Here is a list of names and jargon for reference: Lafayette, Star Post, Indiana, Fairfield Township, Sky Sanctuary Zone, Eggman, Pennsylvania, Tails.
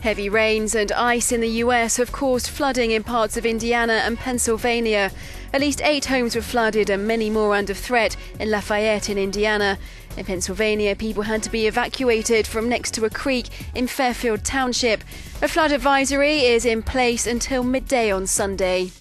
Heavy rains and ice in the US have caused flooding in parts of Indiana and Pennsylvania. At least 8 homes were flooded and many more under threat in Lafayette in Indiana. In Pennsylvania, people had to be evacuated from next to a creek in Fairfield Township. A flood advisory is in place until midday on Sunday.